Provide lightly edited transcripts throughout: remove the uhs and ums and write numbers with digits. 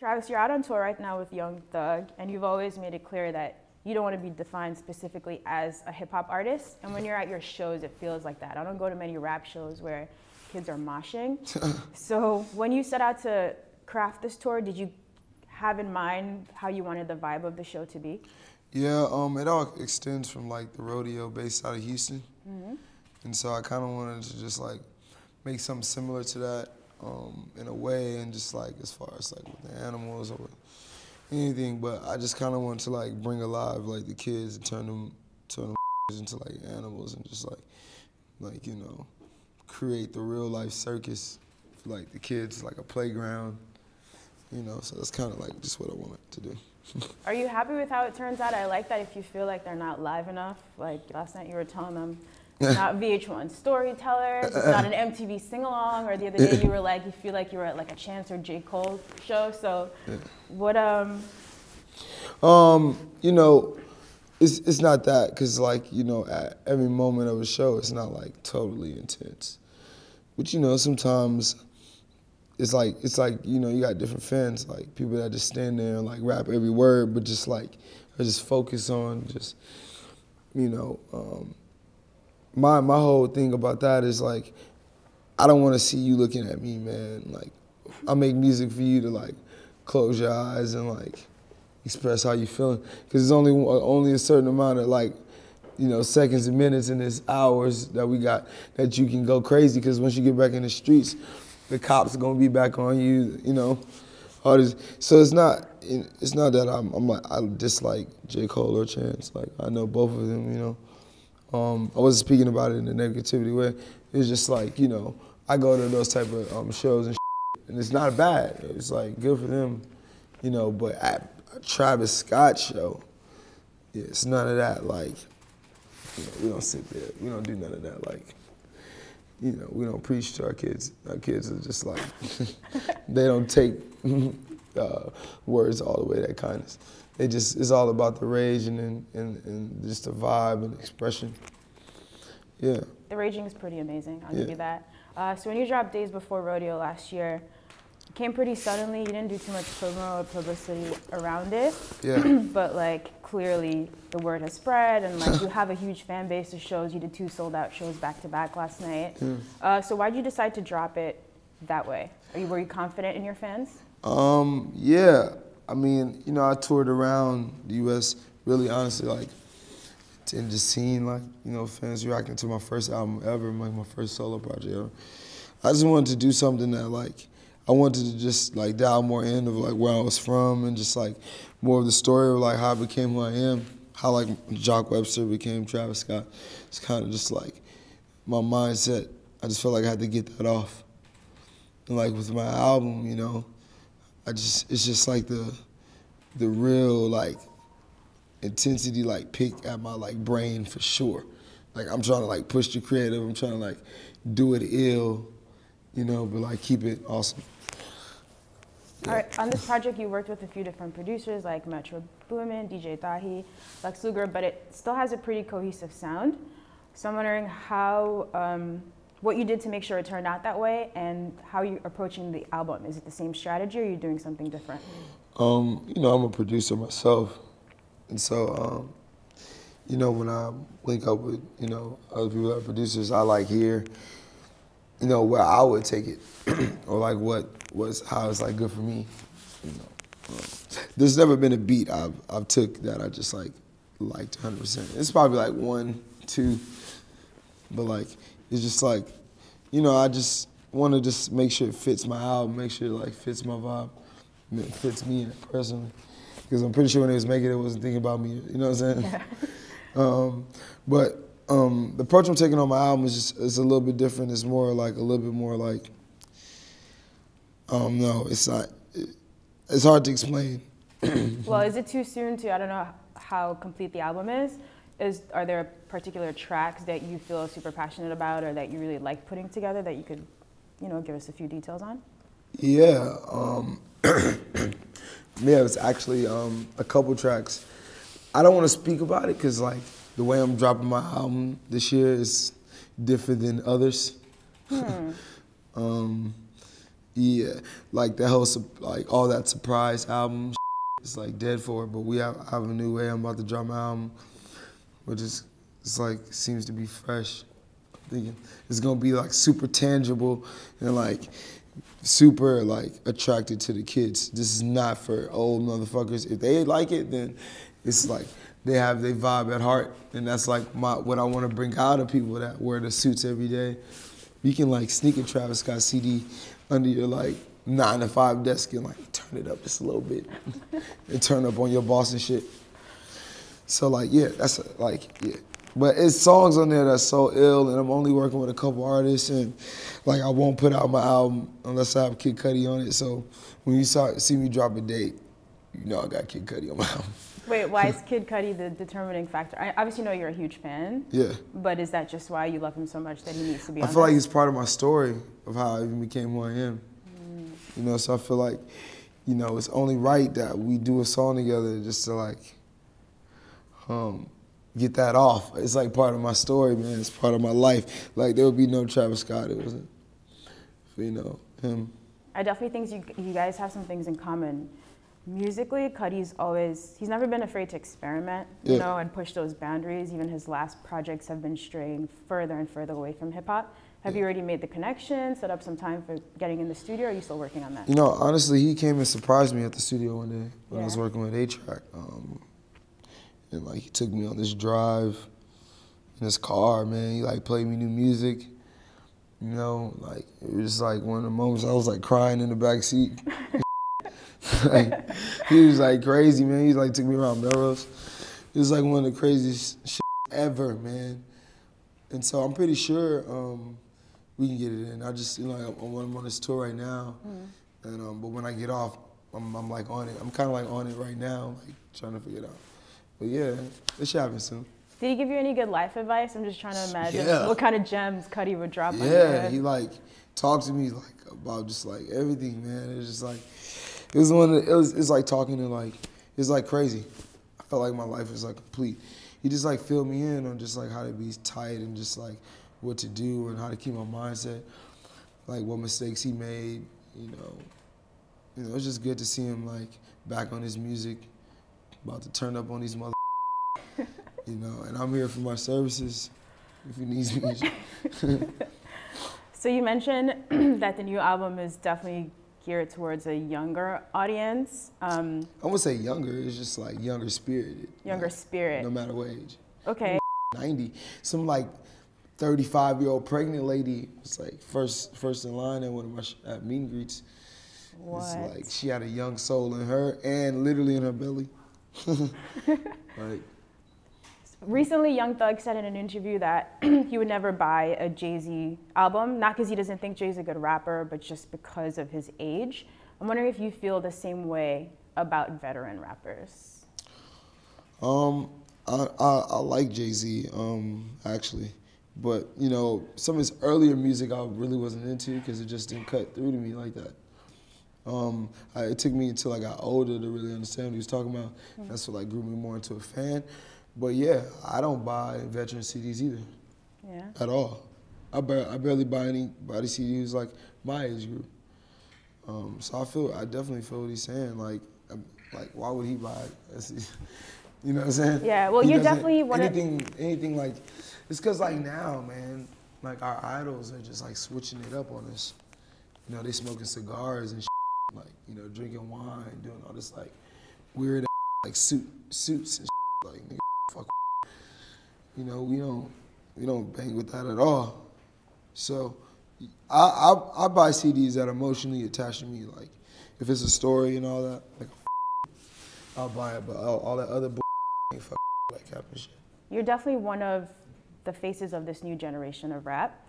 Travis, you're out on tour right now with Young Thug, and you've always made it clear that you don't want to be defined specifically as a hip-hop artist. And when you're at your shows, it feels like that. I don't go to many rap shows where kids are moshing. So when you set out to craft this tour, did you have in mind how you wanted the vibe of the show to be? Yeah, it all extends from like the rodeo based out of Houston. Mm-hmm. And so I kind of wanted to just like make something similar to that. In a way, and just like as far as like with the animals or with anything, but I just kind of want to like bring alive like the kids and turn them into like animals and just like you know, create the real life circus for like the kids, like a playground, you know. So that's kind of like just what I wanted to do. Are you happy with how it turns out? I like that. If you feel like they're not live enough, like last night you were telling them. It's not VH1 Storyteller, it's not an MTV sing-along, or the other day you were like, you feel like you were at like a Chance or J. Cole show, so yeah. What, you know, it's not that, because like, you know, at every moment of a show, it's not like totally intense. But you know, sometimes it's like, you know, you got different fans, like people that just stand there and like rap every word, but just like, I just focus on just, you know, My whole thing about that is like, I don't want to see you looking at me, man. Like, I make music for you to like close your eyes and like express how you feeling, because there's only a certain amount of like, you know, seconds and minutes and this hours that we got that you can go crazy, because once you get back in the streets, the cops are gonna be back on you, you know. All this. So it's not that I'm like I dislike J. Cole or Chance. Like I know both of them, you know. I wasn't speaking about it in a negativity way. It's just like, you know, I go to those type of shows and shit, and it's not bad. It's like good for them, you know. But at a Travis Scott show, yeah, it's none of that. Like, you know, we don't sit there. We don't do none of that. Like, you know, we don't preach to our kids. Our kids are just like they don't take words all the way. That kindness. It just, it's all about the rage and just the vibe and expression. Yeah. The raging is pretty amazing, I'll give you that. So when you dropped Days Before Rodeo last year, it came pretty suddenly. You didn't do too much promo or publicity around it. Yeah. But like clearly the word has spread, and like you have a huge fan base of shows. You did 2 sold out shows back to back last night. Yeah. So why'd you decide to drop it that way? Were you confident in your fans? Yeah. I mean, you know, I toured around the U.S. really honestly, like, and just seeing, like, you know, fans reacting to my first album ever, like my first solo project ever. I just wanted to do something that, like, I wanted to just, like, dial more in of, like, where I was from and just, like, more of the story of, like, how I became who I am, how, like, Jock Webster became Travis Scott. It's kind of just, like, my mindset. I just felt like I had to get that off. And, like, with my album, you know, it's just like the real like intensity like pick at my like brain for sure. Like I'm trying to like push the creative. I'm trying to like do it ill, you know, but like keep it awesome. Yeah. All right, on this project you worked with a few different producers like Metro Boomin, DJ Dahi, Lex Luger, but it still has a pretty cohesive sound. So I'm wondering how. What you did to make sure it turned out that way, and how you're approaching the album. Is it the same strategy, or are you doing something different? You know, I'm a producer myself. And so, you know, when I link up with, you know, other people that are producers, I like hear, you know, where I would take it, or like how it's like good for me, you know. There's never been a beat I've took that I just like liked 100%. It's probably like 1, 2, but like, it's just like, you know, I just want to just make sure it fits my album, make sure it like fits my vibe, it fits me personally. Because I'm pretty sure when they was making it, it wasn't thinking about me, you know what I'm saying? Yeah. But the approach I'm taking on my album is just, it's a little bit different. It's more like, a little bit more like, no, it's not, it's hard to explain. Well, is it too soon to, I don't know how complete the album is. Are there particular tracks that you feel super passionate about, or that you really like putting together, that you could, you know, give us a few details on? Yeah, yeah, it's actually a couple tracks. I don't want to speak about it because, like, the way I'm dropping my album this year is different than others. Hmm. Yeah, like that whole, like all that surprise album, it's like dead for it. But we have a new way. I'm about to drop my album, which is, it's like, seems to be fresh. I'm thinking it's gonna be like super tangible and like super like attracted to the kids. This is not for old motherfuckers. If they like it, then it's like they have their vibe at heart, and that's like what I want to bring out of people that wear the suits every day. You can like sneak a Travis Scott CD under your like 9-to-5 desk and like turn it up just a little bit and turn up on your boss and shit. So like, yeah, that's like, yeah. But it's songs on there that's so ill, and I'm only working with a couple artists, and like I won't put out my album unless I have Kid Cudi on it. So when you see me drop a date, you know I got Kid Cudi on my album. Wait, why is Kid Cudi the determining factor? I obviously know you're a huge fan. Yeah. But is that just why you love him so much that he needs to be on? I feel like he's part of my story of how I even became who I am. Mm. You know, so I feel like, you know, it's only right that we do a song together just to like get that off. It's like part of my story, man. It's part of my life. Like there would be no Travis Scott. It wasn't, you know, him. I definitely think you guys have some things in common. Musically, Cudi's always, he's never been afraid to experiment, you know, and push those boundaries. Even his last projects have been straying further and further away from hip hop. Have you already made the connection, set up some time for getting in the studio, or are you still working on that? You know, honestly, he came and surprised me at the studio one day when I was working with A-Track. And like, he took me on this drive in his car, man. He like played me new music, you know, like, it was just like one of the moments I was like crying in the back seat. Like, he was like crazy, man. He like took me around Melrose. It was like one of the craziest shit ever, man. And so I'm pretty sure we can get it in. I just, you know, I'm on this tour right now, and but when I get off, I'm like on it. I'm kind of like on it right now, like trying to figure it out. But yeah, it should happen soon. Did he give you any good life advice? I'm just trying to imagine what kind of gems Cudi would drop on you. Yeah, he like talked to me like about just like everything, man. It was just like. It was one of the, it's like talking to like, it's like crazy. I felt like my life is like complete. He just like filled me in on just like how to be tight and just like what to do and how to keep my mindset, like what mistakes he made, you know. You know, it's just good to see him like back on his music, about to turn up on these mother you know, and I'm here for my services if he needs me. So you mentioned that the new album is definitely geared towards a younger audience. I wouldn't say younger, it's just like younger spirited. Younger like, spirit. No matter what age. Okay. 90, some like 35-year-old pregnant lady was like first in line at one of my meet and greets. What? It's like she had a young soul in her and literally in her belly. Like. Recently, Young Thug said in an interview that he would never buy a Jay-Z album, not because he doesn't think Jay's a good rapper, but just because of his age. I'm wondering if you feel the same way about veteran rappers. I like Jay-Z, actually. But, you know, some of his earlier music I really wasn't into because it just didn't cut through to me like that. It took me until I got older to really understand what he was talking about. That's what like, grew me more into a fan. But yeah, I don't buy veteran CDs either, at all. I barely buy anybody CDs like my age group. So I definitely feel what he's saying. Like why would he buy a CD? You know what I'm saying? Yeah, well, you definitely want anything like, it's because like now, man, like our idols are just like switching it up on us. You know, they smoking cigars and shit, like, you know, drinking wine, doing all this like weird like suits and shit, like. You know, we don't bang with that at all. So I buy CDs that are emotionally attached to me. Like, if it's a story and all that, like, I'll buy it. But all that other ain't like happening shit. You're definitely one of the faces of this new generation of rap.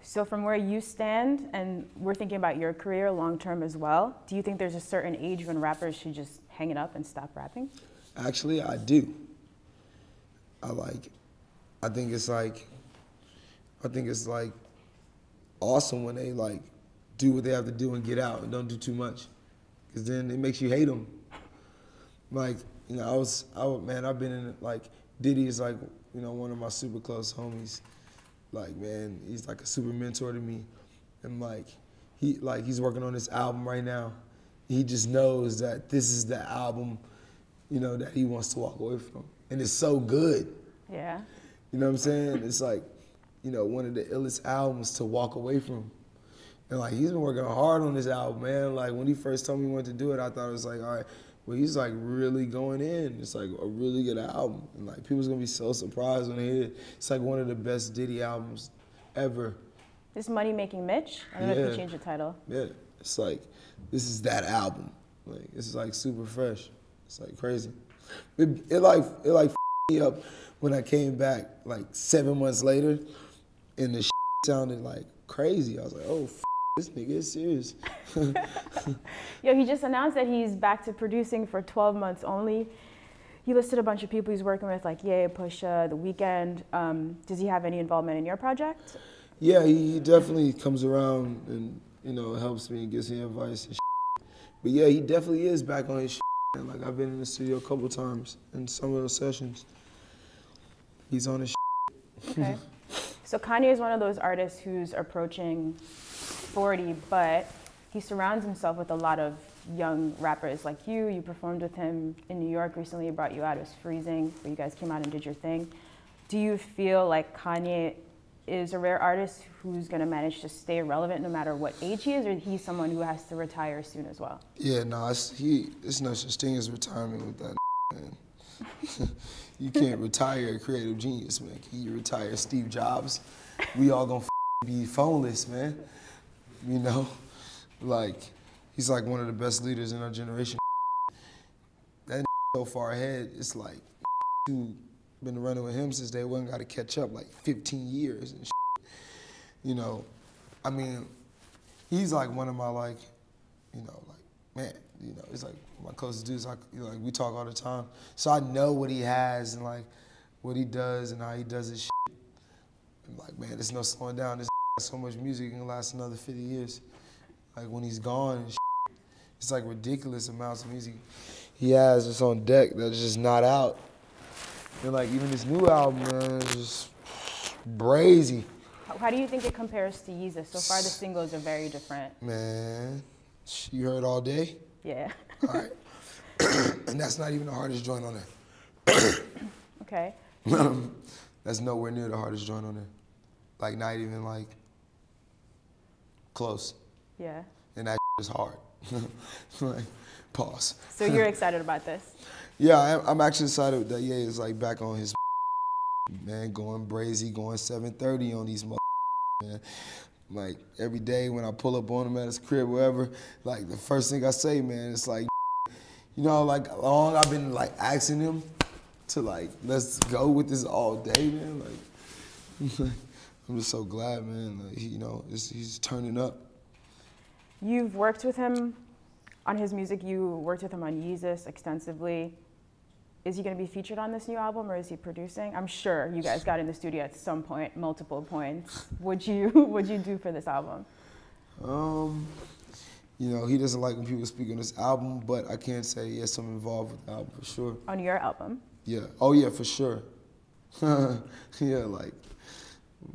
So from where you stand, and we're thinking about your career long term as well, do you think there's a certain age when rappers should just hang it up and stop rapping? Actually, I do. I think it's like awesome when they like do what they have to do and get out and don't do too much, because then it makes you hate them. Like, you know, man, I've been in like, Diddy is like, you know, one of my super close homies. Like, man, he's like a super mentor to me, and like he's working on this album right now. He just knows that this is the album, you know, that he wants to walk away from. And it's so good. Yeah. You know what I'm saying? It's like, you know, one of the illest albums to walk away from. And like, he's been working hard on this album, man. Like, when he first told me he wanted to do it, I thought it was like, all right, well, he's like really going in. It's like a really good album. And like, people's gonna be so surprised when they hear it. It's like one of the best Diddy albums ever. This Money Making Mitch? I don't know if you changed the title. Yeah, it's like, this is that album. Like, it's like super fresh. It's like crazy. It like f***ed me up when I came back like 7 months later and the shit sounded like crazy. I was like, oh, f***, this nigga is serious. Yo, he just announced that he's back to producing for 12 months only. He listed a bunch of people he's working with, like Ye, Pusha, The Weeknd. Does he have any involvement in your project? Yeah, he definitely comes around and, you know, helps me and gives me advice and shit. But yeah, he definitely is back on his shit. And like, I've been in the studio a couple times in some of those sessions. He's on his shit. Okay. So Kanye is one of those artists who's approaching 40, but he surrounds himself with a lot of young rappers like you. You performed with him in New York recently. He brought you out. It was freezing, where you guys came out and did your thing. Do you feel like Kanye is a rare artist who's going to manage to stay relevant no matter what age he is, or he's someone who has to retire soon as well? Yeah, no, it's no such thing as retirement with that, man. You can't retire a creative genius, man. Can you retire Steve Jobs? We all going to be phoneless, man. You know? Like, he's like one of the best leaders in our generation. That so far ahead, it's like, dude, been running with him since day one, got to catch up like 15 years and shit. You know, I mean, he's like one of my, like, you know, like, man, you know, it's like my closest dudes, like, you know, like, we talk all the time. So I know what he has and like what he does and how he does his shit. I'm like, man, there's no slowing down. This has so much music, it can last another 50 years. Like when he's gone and shit, it's like ridiculous amounts of music he has that's on deck that's just not out. And like, even this new album, man, is just brazy. How do you think it compares to Yeezus? So far, the singles are very different. Man, you heard All Day? Yeah. All right. And that's not even the hardest joint on there. Okay. That's nowhere near the hardest joint on there. Like, not even, like, close. Yeah. And that is hard. Like, pause. So you're excited about this? Yeah, I'm actually excited that Ye is like back on his man, going brazy, going 7:30 on these man. Like every day when I pull up on him at his crib, wherever, like the first thing I say, man, it's like, you know, like long I've been like asking him to like, let's go with this all day, man. Like, I'm just so glad, man. Like, you know, he's turning up. You've worked with him on his music. You worked with him on Yeezus extensively. Is he going to be featured on this new album, or is he producing? I'm sure you guys got in the studio at some point, multiple points. What'd you do for this album? You know, he doesn't like when people speak on this album, but I can say yes, I'm involved with the album for sure. On your album? Yeah. Oh yeah, for sure. Yeah, like,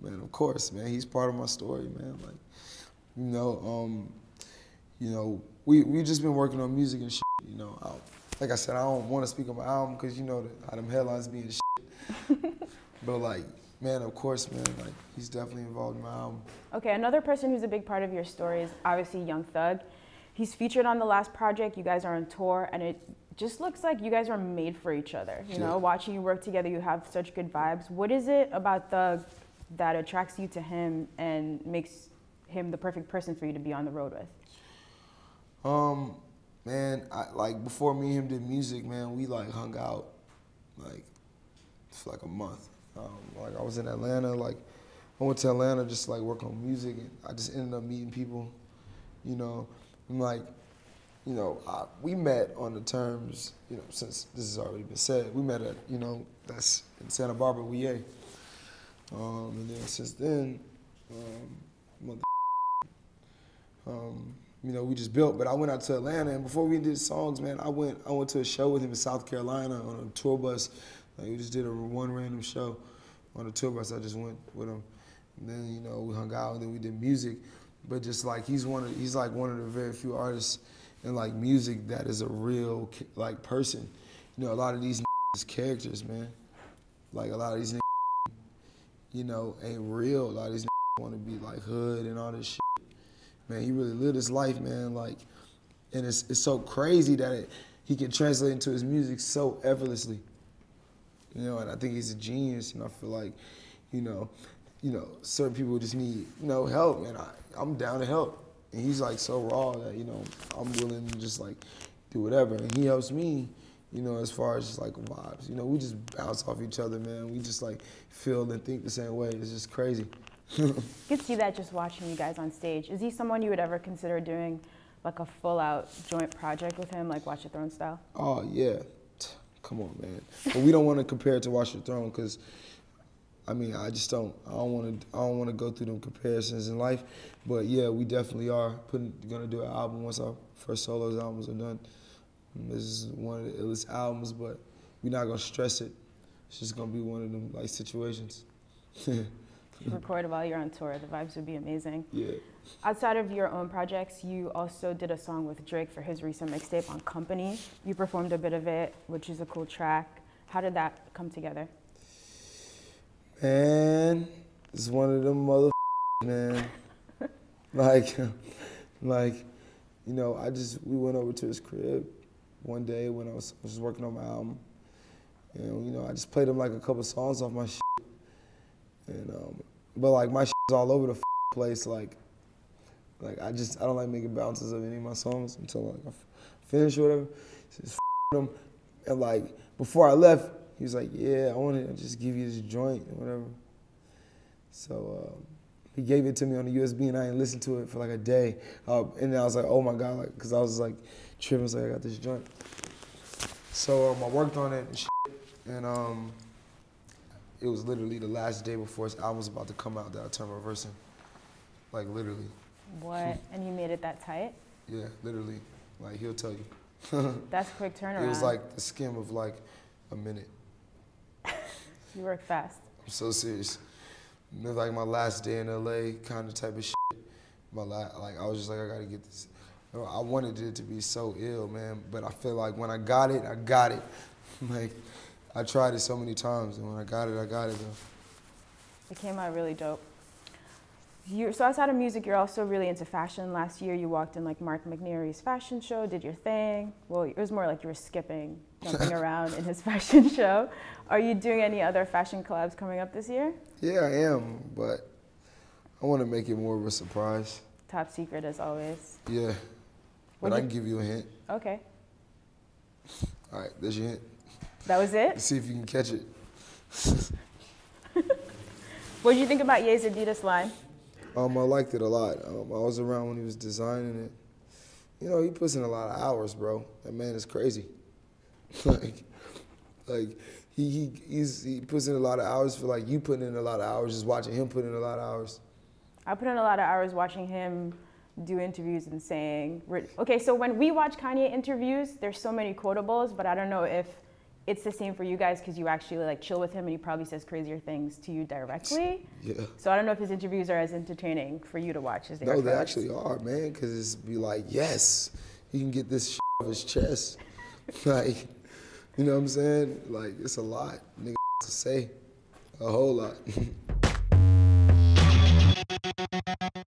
man, of course, man. He's part of my story, man. Like, you know, we just been working on music and shit, you know. Like I said, I don't want to speak on my album because you know how them headlines be and shit. But like, man, of course, man, like he's definitely involved in my album. Okay, another person who's a big part of your story is obviously Young Thug. He's featured on the last project. You guys are on tour, and it just looks like you guys were made for each other. You know, watching you work together, you have such good vibes. What is it about Thug that attracts you to him and makes him the perfect person for you to be on the road with? Man, like before me and him did music, man, we like hung out like for like a month. Like I was in Atlanta, like I went to Atlanta just to like work on music, and I just ended up meeting people, you know. And like, you know, we met on the terms, you know, since this has already been said, we met at, you know, that's in Santa Barbara, WEA. And then since then, you know, we just built, but I went out to Atlanta, and before we did songs, man, I went to a show with him in South Carolina on a tour bus. Like, we just did one random show on a tour bus. I just went with him, and then, you know, we hung out, and then we did music. but just like he's like one of the very few artists in like music that is a real like person. You know, a lot of these characters, man. Like a lot of these niggas, you know, ain't real. A lot of these niggas want to be like hood and all this shit. Man, he really lived his life, man. Like, and it's so crazy that he can translate into his music so effortlessly. You know, and I think he's a genius, and I feel like, you know, certain people just need, you know, help, and I'm down to help. And he's like so raw that, you know, I'm willing to just like do whatever. And he helps me, you know, as far as just like vibes. You know, we just bounce off each other, man. We just like feel and think the same way. It's just crazy. You could see that just watching you guys on stage. Is he someone you would ever consider doing like a full out joint project with him, like Watch the Throne style? Oh yeah, come on, man. But we don't want to compare it to Watch the Throne because, I mean, I don't want to go through them comparisons in life. But yeah, we definitely are gonna do an album once our first solo albums are done. This is one of the illest albums, but we're not gonna stress it. It's just gonna be one of them like situations. Record while you're on tour. The vibes would be amazing. Yeah. Outside of your own projects, you also did a song with Drake for his recent mixtape on Company. You performed a bit of it, which is a cool track. How did that come together? Man, it's one of them motherfuckers, man. like, you know, we went over to his crib one day when I was working on my album. And, you know, I just played him like a couple songs off my shit. And, but like my shit's all over the place. Like I don't like making bounces of any of my songs until like I finish or whatever. Just them. And like, before I left, he was like, yeah, I want to just give you this joint and whatever. So he gave it to me on the USB and I didn't listen to it for like a day. And then I was like, oh my God, like, cause I was like tripping, I was like, I got this joint. So I worked on it and shit, and it was literally the last day before his album was about to come out that I turned reversing. Like literally. What? And you made it that tight? Yeah, literally. Like he'll tell you. That's a quick turnaround. It was like the skim of like a minute. You work fast. I'm so serious. It was like my last day in LA kind of type of shit. Like I was just like, I gotta get this. I wanted it to be so ill, man, but I feel like when I got it, I got it. Like, I tried it so many times, and when I got it, though. It came out really dope. So outside of music, you're also really into fashion. Last year, you walked in like Mark McNary's fashion show, did your thing. Well, it was more like you were jumping around in his fashion show. Are you doing any other fashion collabs coming up this year? Yeah, I am, but I want to make it more of a surprise. Top secret, as always. Yeah, but I can give you a hint. Okay. All right, there's your hint. That was it? Let's see if you can catch it. What did you think about Ye's Adidas line? I liked it a lot. I was around when he was designing it. You know, he puts in a lot of hours, bro. That man is crazy. like he puts in a lot of hours for like you putting in a lot of hours, just watching him put in a lot of hours. I put in a lot of hours watching him do interviews and saying, okay, so when we watch Kanye interviews, there's so many quotables, but I don't know if it's the same for you guys because you actually like chill with him and he probably says crazier things to you directly. Yeah. So I don't know if his interviews are as entertaining for you to watch as they are. No, they actually are, man, because it's be like, yes, he can get this shit off his chest. Like, you know what I'm saying? Like, it's a lot, nigga, to say. A whole lot.